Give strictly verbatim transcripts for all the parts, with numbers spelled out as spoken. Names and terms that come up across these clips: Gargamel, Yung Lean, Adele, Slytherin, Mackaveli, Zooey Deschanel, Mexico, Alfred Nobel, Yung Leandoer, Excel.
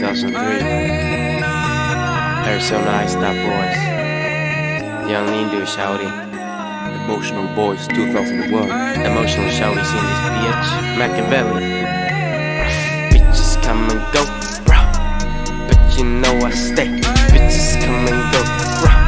two thousand three. They're so nice, that boys. Yung Leandoer shouty. Emotional Boys two thousand one. Emotional shouties in this bitch. Mackaveli. Bitches come and go, bruh. But you know I stay. Bitches come and go, bruh.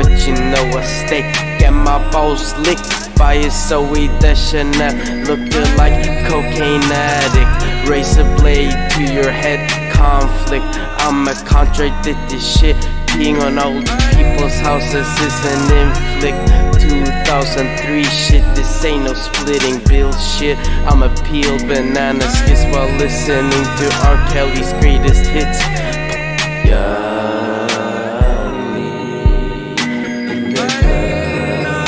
But you know I stay. Get my balls licked by a Zooey Deschanel. Looking like cocaine addict. Razor blade to your head. Conflict. I'm a contradicted this shit. Peeing on old people's houses is an inflict. two thousand three shit, this ain't no splitting bill shit. I'ma peel banana skits while listening to R. Kelly's greatest hits. Yung Leandoer,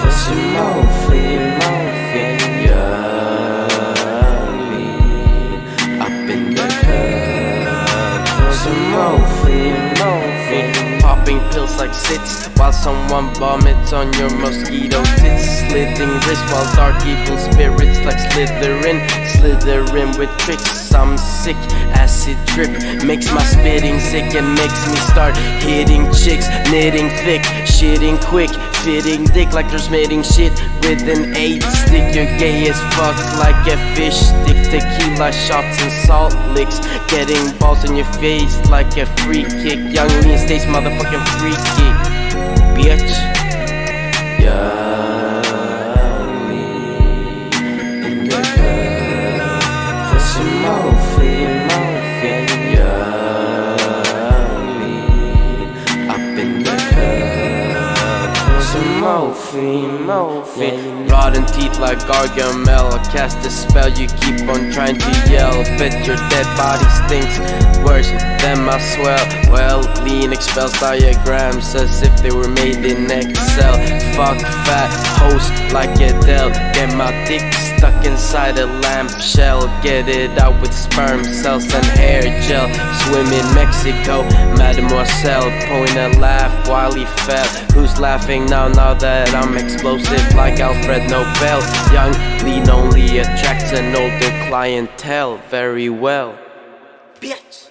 for some more flea morphine. Yung Lean, up in the curve, for some more flea morphine. Popping pills like sits while someone vomits on your mosquito tits. Slitting wrists while dark evil spirits like Slytherin. Slytherin with tricks, I'm sick, acid drip. Makes my spitting sick and makes me start hitting chicks. Knitting thick, shitting quick, fitting dick like you're smitting shit with an eight stick. You're gay as fuck like a fish stick. Tequila shots and salt licks. Getting balls in your face like a free kick. Yung Lean stays motherfucking freaky. Bitch, Yung Leandoer, for some more flea morphine. Yung Lean, up in the curve, for some more flea morphine. Rotten teeth like Gargamel, I cast a spell. You keep on trying to yell, but your dead body stinks worse than my swell. Well, Lean expels diagrams as if they were made in Excel. Fuck fat host like Adele. Get my dick stuck inside a lamp shell. Get it out with sperm cells and hair gel. Swim in Mexico, mademoiselle. Point a laugh while he fell. Who's laughing now, now that I'm explosive like Alfred Nobel? Yung Lean only attracts an older clientele. Very well, bitch.